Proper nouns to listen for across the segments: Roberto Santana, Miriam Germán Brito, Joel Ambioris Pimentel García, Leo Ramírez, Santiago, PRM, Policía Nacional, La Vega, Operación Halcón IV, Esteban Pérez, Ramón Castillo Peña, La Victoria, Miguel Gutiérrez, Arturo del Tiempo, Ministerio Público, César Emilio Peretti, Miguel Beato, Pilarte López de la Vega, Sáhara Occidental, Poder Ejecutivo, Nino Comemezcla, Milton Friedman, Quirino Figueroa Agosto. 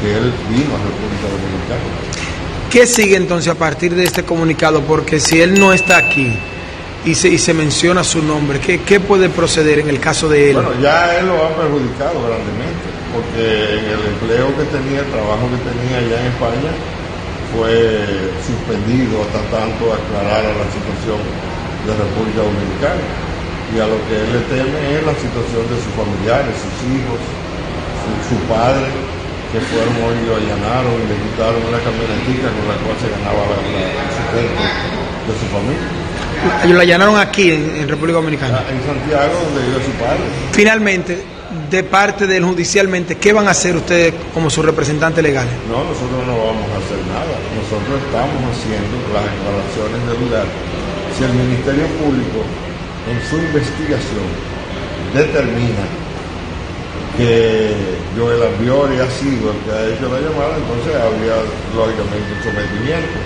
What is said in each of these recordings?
que él vino a República Dominicana. ¿Qué sigue entonces a partir de este comunicado? Porque si él no está aquí y se menciona su nombre, ¿qué puede proceder en el caso de él? Bueno, ya él lo ha perjudicado grandemente, porque el empleo que tenía, el trabajo que tenía allá en España, fue suspendido hasta tanto aclarar a la situación de República Dominicana. Y a lo que él le teme es la situación de sus familiares, sus hijos, su padre, que fueron hoy, lo allanaron y le quitaron una camionetica con la cual se ganaba el sustento de su familia. ¿Y lo allanaron aquí en República Dominicana? En Santiago, donde vive su padre. Finalmente, de parte del judicialmente, ¿qué van a hacer ustedes como sus representantes legales? No, nosotros no vamos a hacer nada. Nosotros estamos haciendo las declaraciones del lugar. Si el Ministerio Público, en su investigación, determina que Joel Ambioris ha sido el que ha hecho la llamada, entonces habría lógicamente un sometimiento.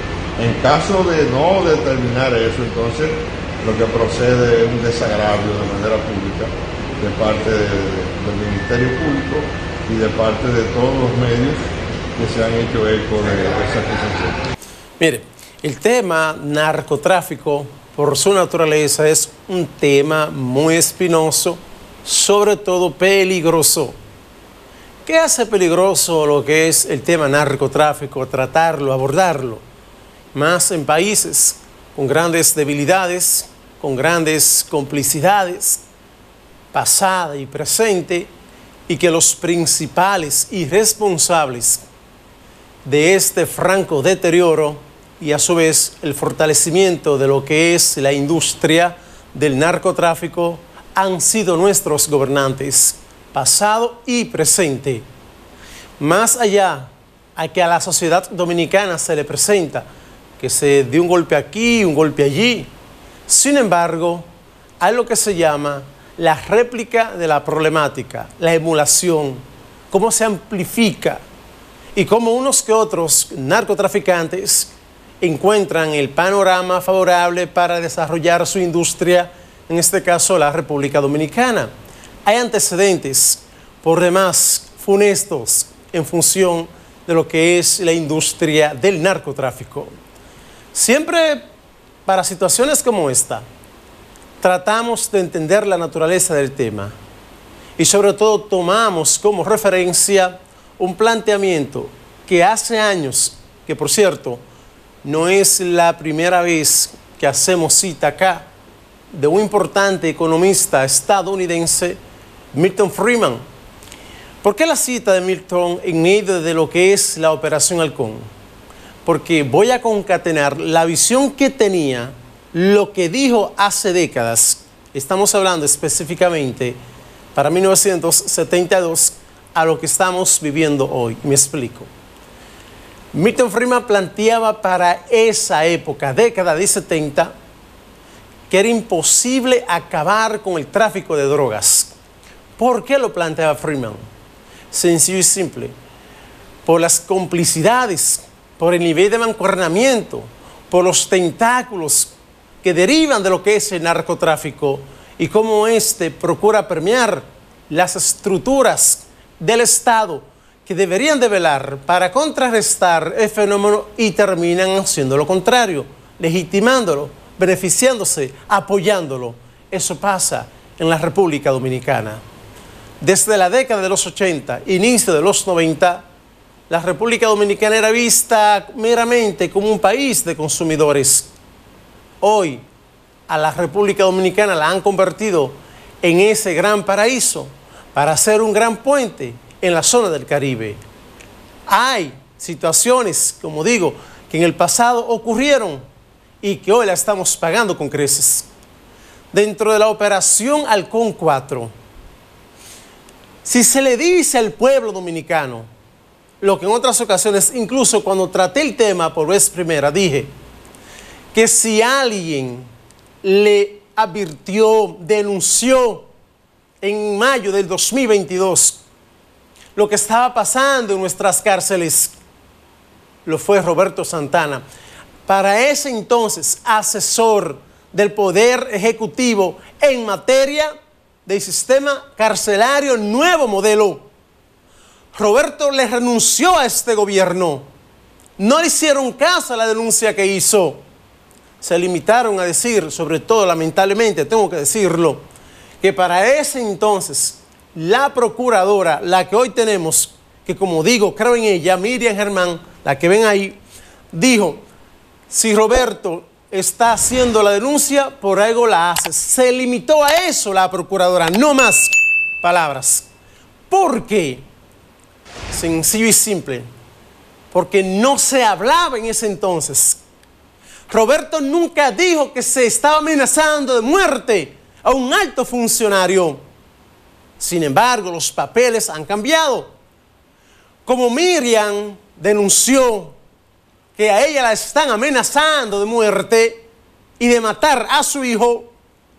En caso de no determinar eso, entonces lo que procede es un desagravio de manera pública de parte del Ministerio Público y de parte de todos los medios que se han hecho eco de esa acusación. Mire, el tema narcotráfico por su naturaleza es un tema muy espinoso, sobre todo peligroso. ¿Qué hace peligroso lo que es el tema narcotráfico, tratarlo, abordarlo? Más en países con grandes debilidades, con grandes complicidades, pasada y presente, y que los principales y responsables de este franco deterioro y a su vez el fortalecimiento de lo que es la industria del narcotráfico han sido nuestros gobernantes, pasado y presente. Más allá a que a la sociedad dominicana se le presenta que se dio un golpe aquí, un golpe allí. Sin embargo, hay lo que se llama la réplica de la problemática, la emulación, cómo se amplifica y cómo unos que otros narcotraficantes encuentran el panorama favorable para desarrollar su industria, en este caso la República Dominicana. Hay antecedentes, por demás, funestos en función de lo que es la industria del narcotráfico. Siempre para situaciones como esta, tratamos de entender la naturaleza del tema y sobre todo tomamos como referencia un planteamiento que hace años, que por cierto, no es la primera vez que hacemos cita acá, de un importante economista estadounidense, Milton Friedman. ¿Por qué la cita de Milton en medio de lo que es la Operación Halcón? Porque voy a concatenar la visión que tenía, lo que dijo hace décadas, estamos hablando específicamente para 1972, a lo que estamos viviendo hoy. Me explico. Milton Friedman planteaba para esa época, década de 70, que era imposible acabar con el tráfico de drogas. ¿Por qué lo planteaba Friedman? Sencillo y simple. Por las complicidades, por el nivel de mancuernamiento, por los tentáculos que derivan de lo que es el narcotráfico y cómo este procura permear las estructuras del Estado que deberían de velar para contrarrestar el fenómeno y terminan haciendo lo contrario, legitimándolo, beneficiándose, apoyándolo. Eso pasa en la República Dominicana. Desde la década de los 80, inicio de los 90, la República Dominicana era vista meramente como un país de consumidores. Hoy, a la República Dominicana la han convertido en ese gran paraíso para ser un gran puente en la zona del Caribe. Hay situaciones, como digo, que en el pasado ocurrieron y que hoy la estamos pagando con creces. Dentro de la Operación Halcón IV, si se le dice al pueblo dominicano, lo que en otras ocasiones, incluso cuando traté el tema por vez primera, dije, que si alguien le advirtió, denunció en mayo del 2022, lo que estaba pasando en nuestras cárceles, lo fue Roberto Santana. Para ese entonces, asesor del Poder Ejecutivo en materia del sistema carcelario nuevo modelo. Roberto le renunció a este gobierno. No le hicieron caso a la denuncia que hizo. Se limitaron a decir, sobre todo lamentablemente, tengo que decirlo, que para ese entonces la procuradora, la que hoy tenemos, que como digo, creo en ella, Miriam Germán, la que ven ahí, dijo, si Roberto está haciendo la denuncia, por algo la hace. Se limitó a eso la procuradora, no más palabras. ¿Por qué? Sencillo y simple, porque no se hablaba en ese entonces. Roberto nunca dijo que se estaba amenazando de muerte a un alto funcionario. Sin embargo, los papeles han cambiado. Como Miriam denunció que a ella la están amenazando de muerte y de matar a su hijo,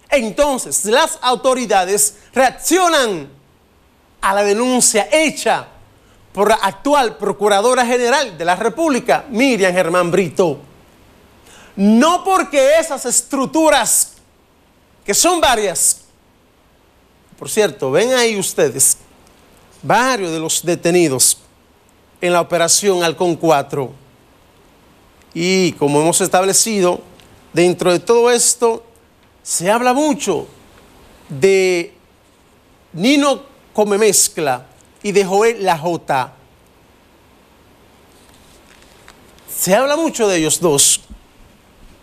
entonces las autoridades reaccionan a la denuncia hecha por la actual Procuradora General de la República, Miriam Germán Brito. No porque esas estructuras, que son varias, por cierto, ven ahí ustedes, varios de los detenidos en la Operación Halcón IV. Y como hemos establecido, dentro de todo esto, se habla mucho de Nino Comemezcla y de Joel La J. Se habla mucho de ellos dos,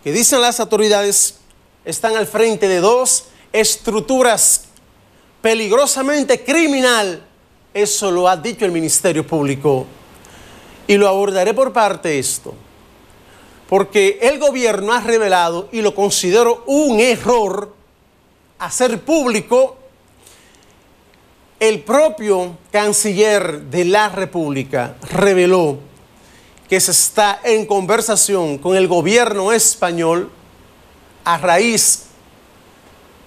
que dicen las autoridades están al frente de dos estructuras peligrosamente criminal. Eso lo ha dicho el Ministerio Público. Y lo abordaré por parte esto, porque el gobierno ha revelado, y lo considero un error, hacer público. El propio canciller de la República reveló que se está en conversación con el gobierno español a raíz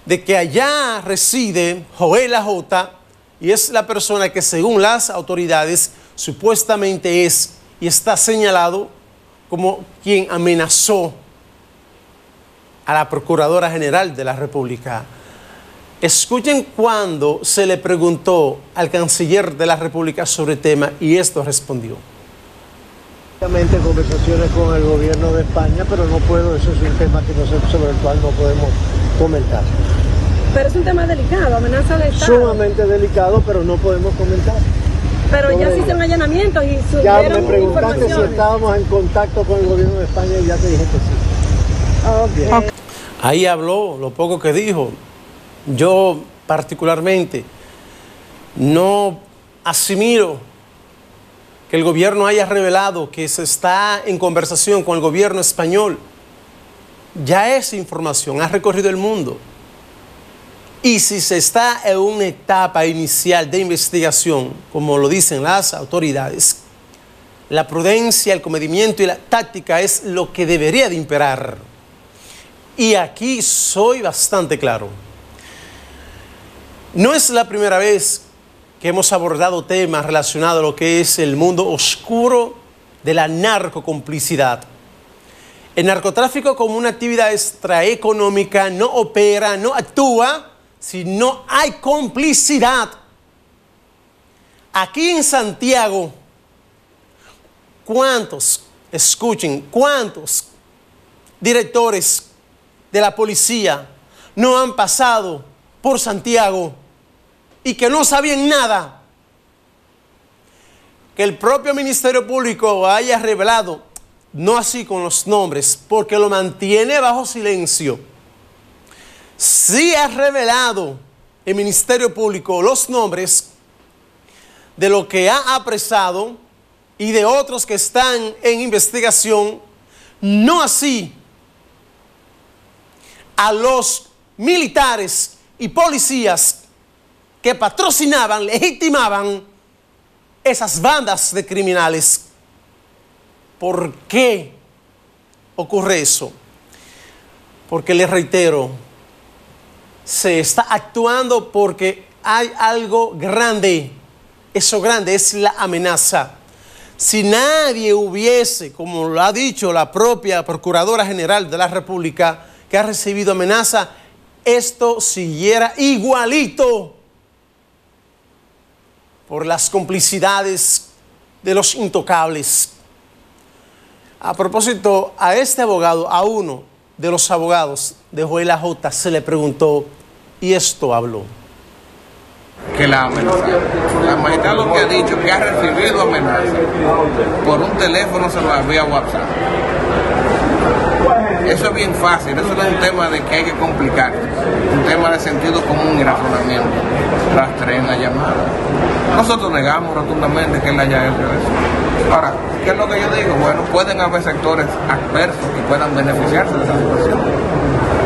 de que allá reside Joel La J, y es la persona que según las autoridades supuestamente es y está señalado como quien amenazó a la Procuradora General de la República. Escuchen cuando se le preguntó al canciller de la República sobre el tema y esto respondió. Conversaciones con el gobierno de España, pero no puedo, eso es un tema que sobre el cual no podemos comentar. Pero es un tema delicado, amenaza al Estado. Sumamente delicado, pero no podemos comentar. Pero ya se hicieron allanamientos y subieron. Ya me preguntaste si estábamos en contacto con el gobierno de España y ya te dije que sí. Okay. Ahí habló lo poco que dijo. Yo particularmente no asimilo que el gobierno haya revelado que se está en conversación con el gobierno español. Ya esa información ha recorrido el mundo. Y si se está en una etapa inicial de investigación, como lo dicen las autoridades, la prudencia, el comedimiento y la táctica es lo que debería de imperar. Y aquí soy bastante claro. No es la primera vez que hemos abordado temas relacionados a lo que es el mundo oscuro de la narcocomplicidad. El narcotráfico como una actividad extraeconómica no opera, no actúa, si no hay complicidad. Aquí en Santiago, ¿cuántos, escuchen, cuántos directores de la policía no han pasado por Santiago y que no sabían nada? Que el propio Ministerio Público haya revelado, no así con los nombres, porque lo mantiene bajo silencio. Sí ha revelado el Ministerio Público los nombres de lo que ha apresado y de otros que están en investigación, no así a los militares y policías que patrocinaban, legitimaban esas bandas de criminales. ¿Por qué ocurre eso? Porque les reitero, se está actuando porque hay algo grande. Eso grande es la amenaza. Si nadie hubiese, como lo ha dicho la propia Procuradora General de la República, que ha recibido amenaza, esto siguiera igualito. por las complicidades de los intocables. A propósito, a este abogado, a uno de los abogados de Joel AJ, se le preguntó y esto habló. Que la amenaza. La magistrada lo que ha dicho que ha recibido amenaza por un teléfono celular vía WhatsApp. Eso es bien fácil, eso no es un tema de que hay que complicar, un tema de sentido común y razonamiento. Rastreen la llamada. Nosotros negamos rotundamente que él haya hecho eso. Ahora, ¿qué es lo que yo digo? Bueno, pueden haber sectores adversos que puedan beneficiarse de esa situación.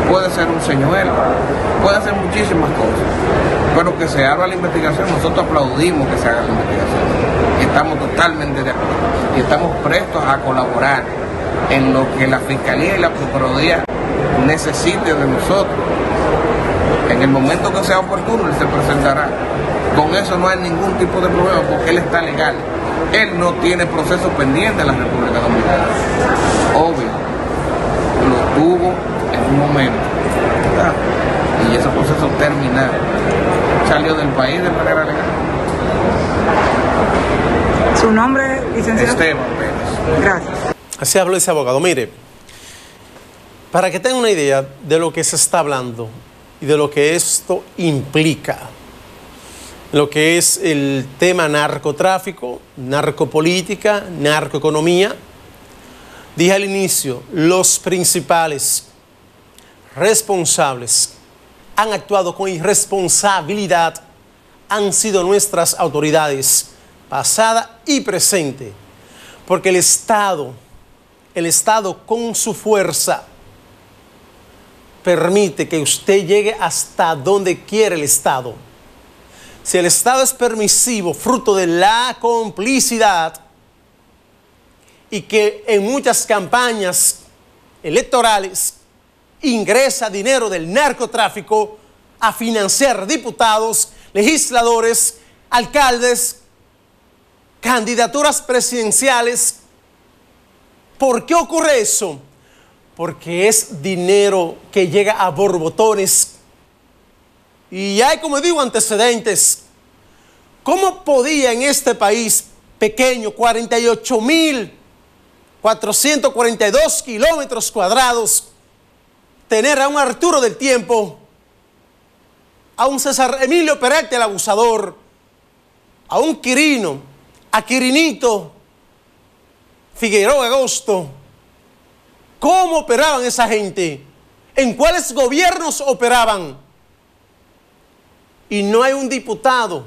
Puede ser un señuelo, puede ser muchísimas cosas. Pero que se haga la investigación, nosotros aplaudimos que se haga la investigación. Estamos totalmente de acuerdo y estamos prestos a colaborar en lo que la Fiscalía y la Procuraduría necesiten de nosotros. En el momento que sea oportuno, él se presentará. Con eso no hay ningún tipo de problema porque él está legal. Él no tiene proceso pendiente en la República Dominicana. Obvio, lo tuvo en un momento. ¿Verdad? Y ese proceso terminó. Salió del país de manera legal. ¿Su nombre, licenciado? Esteban Pérez. Gracias. Así habló ese abogado. Mire, para que tenga una idea de lo que se está hablando y de lo que esto implica, lo que es el tema narcotráfico, narcopolítica, narcoeconomía, dije al inicio, los principales responsables han actuado con irresponsabilidad, han sido nuestras autoridades, pasada y presente, porque el Estado con su fuerza permite que usted llegue hasta donde quiere el Estado. Si el Estado es permisivo, fruto de la complicidad, y que en muchas campañas electorales ingresa dinero del narcotráfico a financiar diputados, legisladores, alcaldes, candidaturas presidenciales. ¿Por qué ocurre eso? Porque es dinero que llega a borbotones. Y hay, como digo, antecedentes. ¿Cómo podía en este país pequeño, 48.442 kilómetros cuadrados, tener a un Arturo del Tiempo, a un César Emilio Peretti, el abusador, a un Quirino, a Quirinito Figueroa Agosto? ¿Cómo operaban esa gente? ¿En cuáles gobiernos operaban? Y no hay un diputado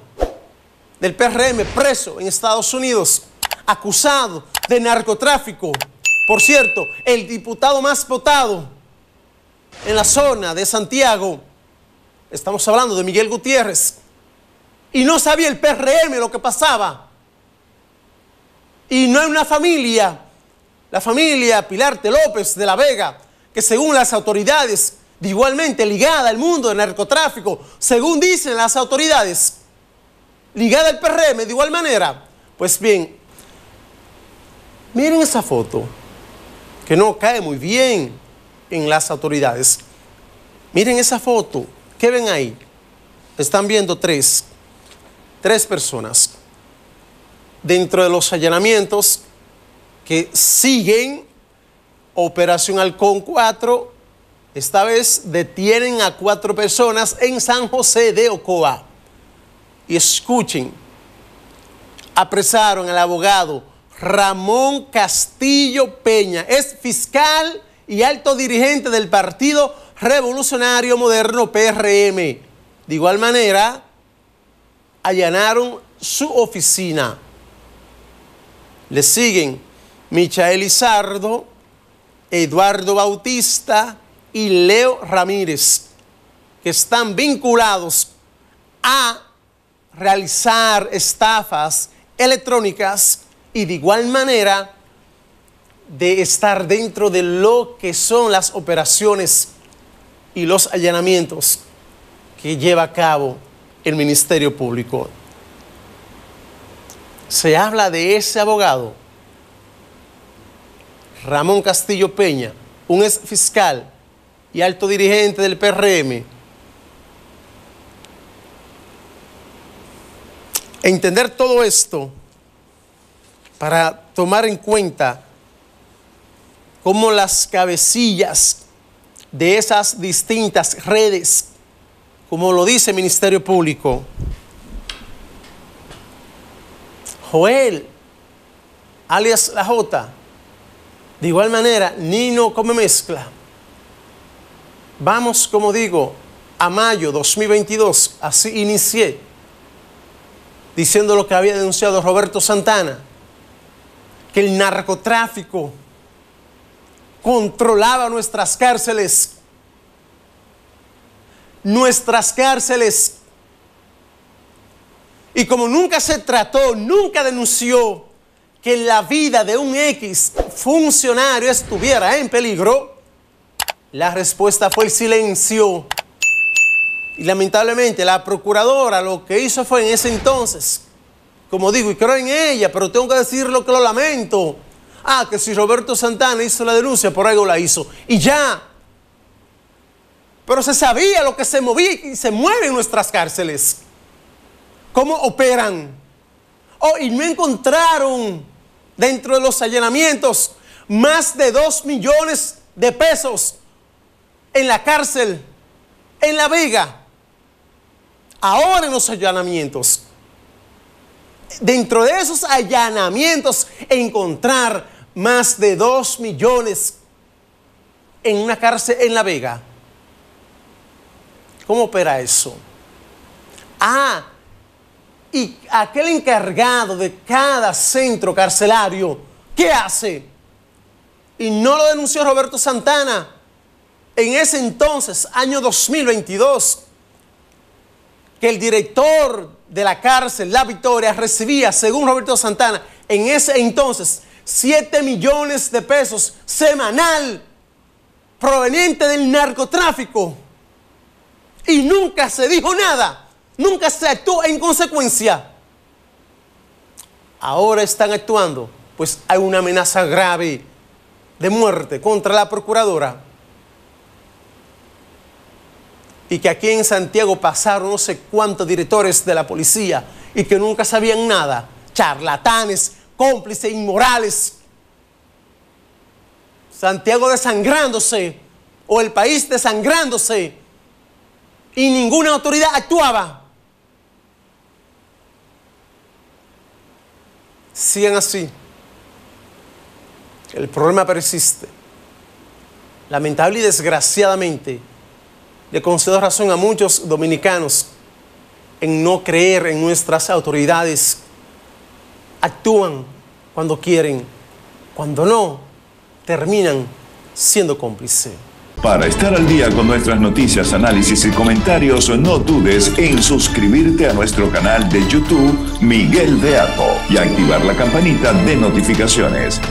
del PRM preso en Estados Unidos, acusado de narcotráfico. Por cierto, el diputado más votado en la zona de Santiago, estamos hablando de Miguel Gutiérrez, y no sabía el PRM lo que pasaba. Y no hay una familia, la familia Pilarte López de la Vega, que según las autoridades, igualmente ligada al mundo del narcotráfico, según dicen las autoridades, ligada al PRM de igual manera. Pues bien, miren esa foto, que no cae muy bien en las autoridades. Miren esa foto. ¿Qué ven ahí? Están viendo tres personas dentro de los allanamientos que siguen. Operación Halcón IV. Esta vez detienen a 4 personas en San José de Ocoa. Y escuchen, apresaron al abogado Ramón Castillo Peña, es fiscal y alto dirigente del Partido Revolucionario Moderno PRM. De igual manera, allanaron su oficina. Le siguen Michael Lizardo, Eduardo Bautista y Leo Ramírez, que están vinculados a realizar estafas electrónicas y de igual manera de estar dentro de lo que son las operaciones y los allanamientos que lleva a cabo el Ministerio Público. Se habla de ese abogado, Ramón Castillo Peña, un ex fiscal y alto dirigente del PRM. Entender todo esto para tomar en cuenta cómo las cabecillas de esas distintas redes, como lo dice el Ministerio Público, Joel, alias La J, de igual manera, Nino Comemezcla. Vamos, como digo, a mayo 2022, así inicié, diciendo lo que había denunciado Roberto Santana, que el narcotráfico controlaba nuestras cárceles. Nuestras cárceles. Y como nunca se trató, nunca denunció que la vida de un X funcionario estuviera en peligro, la respuesta fue el silencio. Y lamentablemente la procuradora lo que hizo fue en ese entonces, como digo, y creo en ella, pero tengo que decir lo que lo lamento, que si Roberto Santana hizo la denuncia, por algo la hizo, y ya. Pero se sabía lo que se movía y se mueve en nuestras cárceles, cómo operan. Y no encontraron dentro de los allanamientos más de 2 millones de pesos en la cárcel, en La Vega. Ahora en los allanamientos, dentro de esos allanamientos, encontrar más de 2 millones en una cárcel en La Vega. ¿Cómo opera eso? Y aquel encargado de cada centro carcelario, ¿qué hace? Y no lo denunció Roberto Santana en ese entonces, año 2022, que el director de la cárcel, La Victoria, recibía, según Roberto Santana, en ese entonces, 7 millones de pesos semanal proveniente del narcotráfico. Y nunca se dijo nada, nunca se actuó en consecuencia. Ahora están actuando, pues hay una amenaza grave de muerte contra la procuradora. Y que aquí en Santiago pasaron no sé cuántos directores de la policía y que nunca sabían nada. Charlatanes, cómplices, inmorales. Santiago desangrándose, o el país desangrándose. Y ninguna autoridad actuaba. Sigan así. El problema persiste. Lamentable y desgraciadamente, le concedo razón a muchos dominicanos en no creer en nuestras autoridades. Actúan cuando quieren. Cuando no, terminan siendo cómplices. Para estar al día con nuestras noticias, análisis y comentarios, no dudes en suscribirte a nuestro canal de YouTube Miguel Beato y activar la campanita de notificaciones.